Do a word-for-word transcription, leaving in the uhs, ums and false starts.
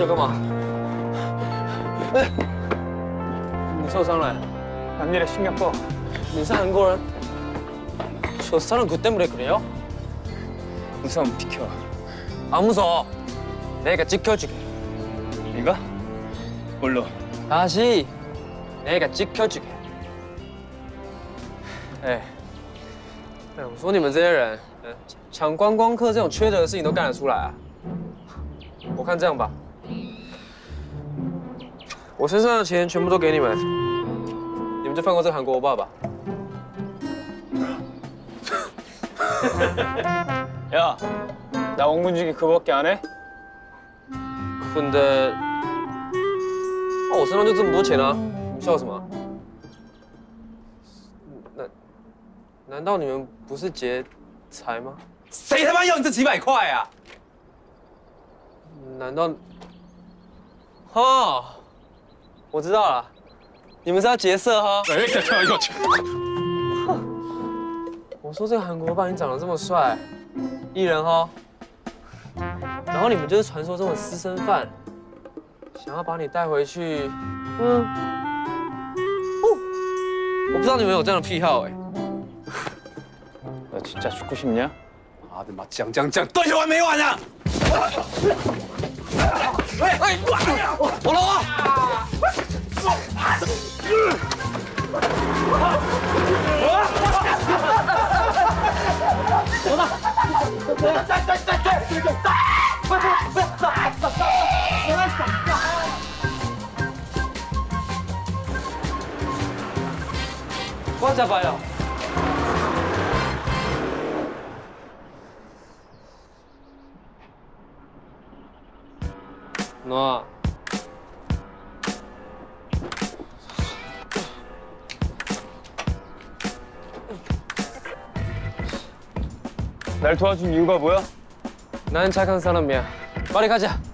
想干嘛？哎，你受伤了？남일에 심각해. 인사한 거는 저 사람 그 때문에 그래요? 무서우면 비켜. 안 무서워. 내가 지켜줄게. 네가? 뭘로? 다시. 내가 지켜줄게.哎，哎，我说你们这些人，抢观光客这种缺德的事情都干得出来啊？我看这样吧，我身上的钱全部都给你们，你们就放过这个韩国欧巴吧。야, 나 원근직이 그거밖에 안 해? 근데, 아, 我身上就这么多钱啊，你笑什么？难难道你们不是劫财吗？谁他妈要你这几百块啊？难道？哦，我知道了，你们是要劫色哈？哎，要要劫！我说这个韩国爸，你长得这么帅。 艺人哈，然后你们就是传说中的私生饭，想要把你带回去，嗯，哦，我不知道你们有这样的癖好哎。나 진짜 죽고 싶냐? 아들 막 짱짱짱 또有完没完啊！哎哎，我老王，我呢？ 꽂아봐요. 너. 날 도와준 이유가 뭐야? 난 착한 사람이야. 빨리 가자.